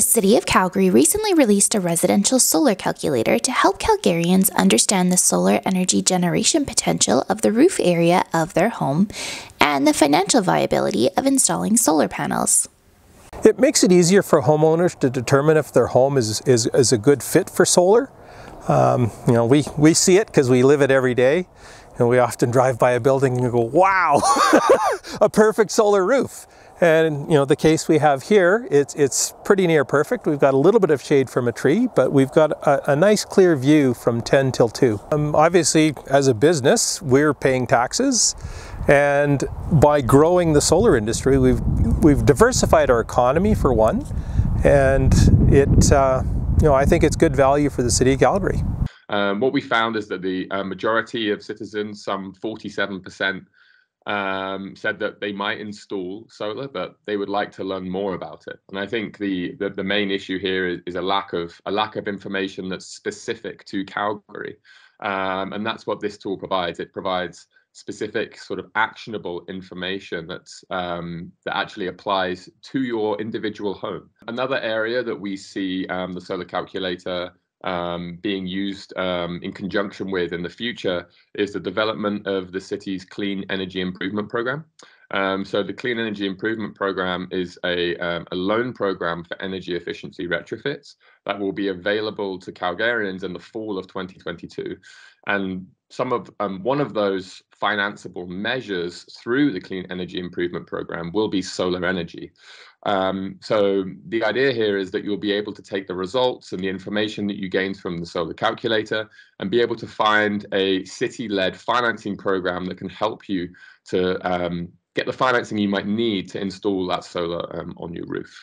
The City of Calgary recently released a residential solar calculator to help Calgarians understand the solar energy generation potential of the roof area of their home and the financial viability of installing solar panels. It makes it easier for homeowners to determine if their home is a good fit for solar. You know, we see it because we live it every day, and we often drive by a building and go, wow, a perfect solar roof. And you know, the case we have here, it's pretty near perfect. We've got a little bit of shade from a tree, but we've got a nice clear view from 10 till 2. Obviously, as a business, we're paying taxes, and by growing the solar industry, we've diversified our economy for one, and it you know, I think it's good value for the City of Calgary. What we found is that the majority of citizens, some 47%, said that they might install solar, but they would like to learn more about it. And I think the main issue here is a lack of information that's specific to Calgary, and that's what this tool provides. It provides specific sort of actionable information that's that actually applies to your individual home. Another area that we see the solar calculator being used in conjunction with in the future is the development of the city's Clean Energy Improvement Program. So the Clean Energy Improvement Program is a loan program for energy efficiency retrofits that will be available to Calgarians in the fall of 2022. And one of those financeable measures through the Clean Energy Improvement Program will be solar energy. So the idea here is that you'll be able to take the results and the information that you gained from the solar calculator and be able to find a city-led financing program that can help you to get the financing you might need to install that solar on your roof.